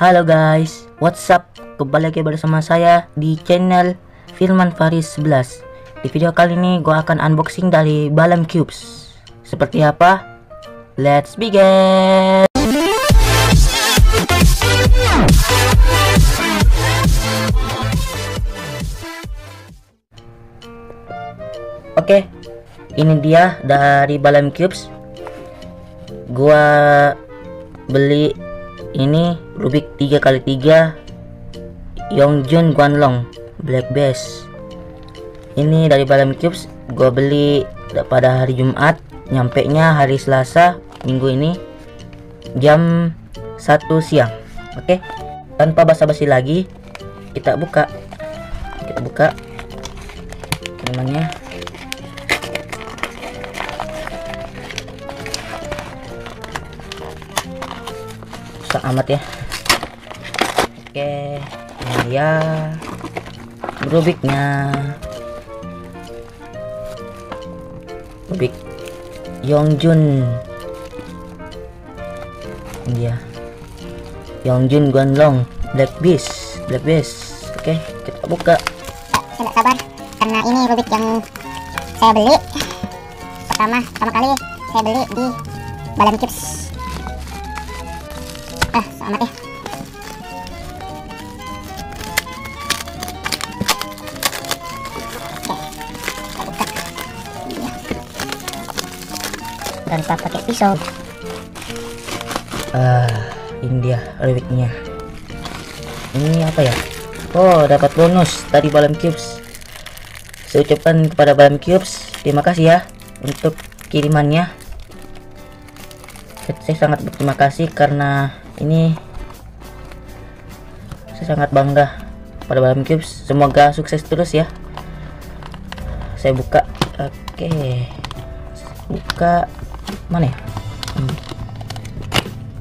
Halo guys, what's up? Kembali lagi bersama saya di channel Firman Fariz11. Di video kali ini gue akan unboxing dari Balam Cubes. Seperti apa? Let's begin. Oke, ini dia dari Balam Cubes. Gua beli ini Rubik 3x3 Yong Jun Guan Long black base. Ini dari Balam Cubes, gua beli pada hari Jumat, nyampe nya hari Selasa minggu ini jam 1 siang. Oke, tanpa basa-basi lagi kita buka temannya. Amat ya. Oke, ini dia Rubiknya. Rubik Yong Jun. Ini dia Yong Jun Guan Long Black Beast. Oke, kita buka. Saya nggak sabar karena ini Rubik yang saya beli pertama kali saya beli di Balam Cubes. Amat ya. Tanpa pakai pisau. Ini dia Rubiknya. Ini apa ya? Oh, dapat bonus dari Balam Cubes. Saya ucapkan kepada Balam Cubes terima kasih ya untuk kirimannya. Saya sangat berterima kasih karena ini saya sangat bangga pada Balam Cubes. Semoga sukses terus ya. Saya buka. Oke, buka mana ya?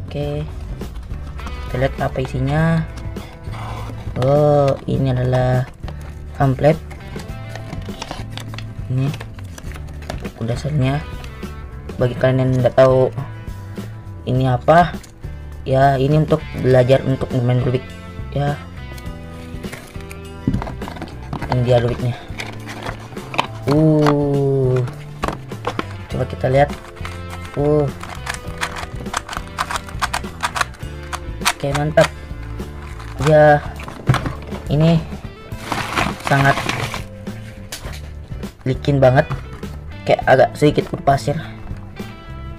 Oke, kita lihat apa isinya. Oh, ini adalah pamflet. Ini dasarnya bagi kalian yang nggak tahu ini apa ya, ini untuk belajar untuk main Rubik ya. Ini dia Rubiknya. Coba kita lihat. Oke, mantap ya. Ini sangat licin banget, kayak agak sedikit berpasir.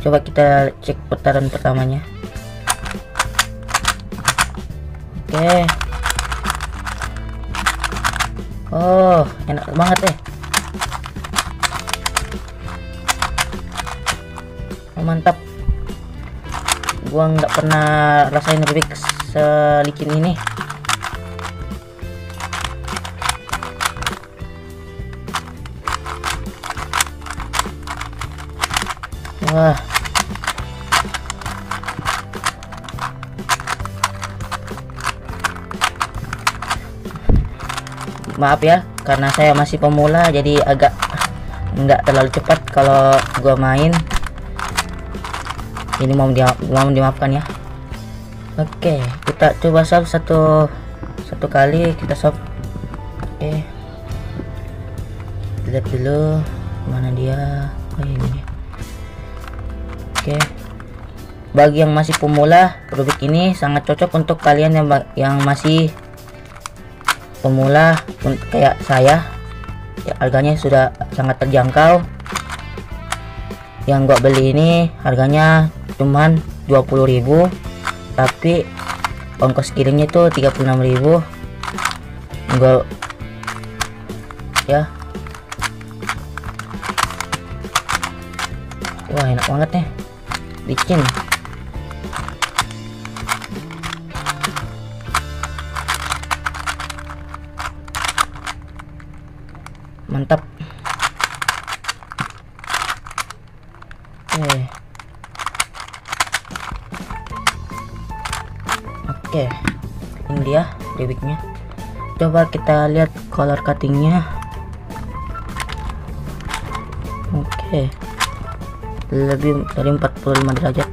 Coba kita cek putaran pertamanya. Oh, enak banget deh. Mantap. Gua nggak pernah rasain Rubik selicin ini. Wah. Maaf ya, karena saya masih pemula jadi agak nggak terlalu cepat kalau gua main ini. Mau dimaafkan ya. Oke, kita coba solve satu kali. Kita solve. Oke, lihat dulu mana dia. Ini. Oke, bagi yang masih pemula, Rubik ini sangat cocok untuk kalian yang masih pemula kayak saya ya. Harganya sudah sangat terjangkau. Yang gua beli ini harganya cuman 20.000, tapi ongkos kirimnya itu 36.000. Gua ya. Wah, enak banget nih. Licin. Mantap. Oke, ini dia Rubiknya. Coba kita lihat color cuttingnya. Oke, lebih dari 45 derajat.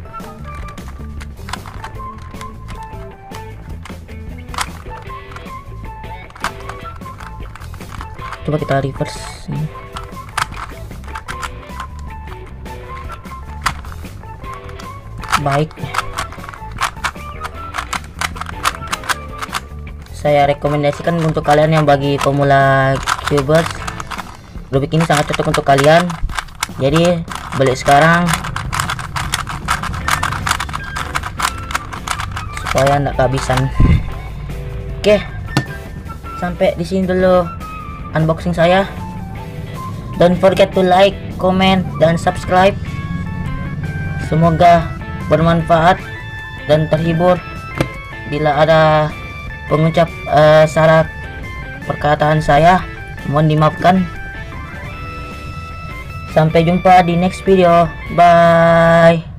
Coba kita reverse ini. Baik, saya rekomendasikan untuk kalian yang bagi pemula cubers, Rubik ini sangat cocok untuk kalian. Jadi beli sekarang supaya nggak kehabisan. Oke, sampai di sini dulu unboxing saya. Don't forget to like, comment, dan subscribe. Semoga bermanfaat dan terhibur. Bila ada pengucap salah perkataan saya, mohon dimaafkan. Sampai jumpa di next video. Bye.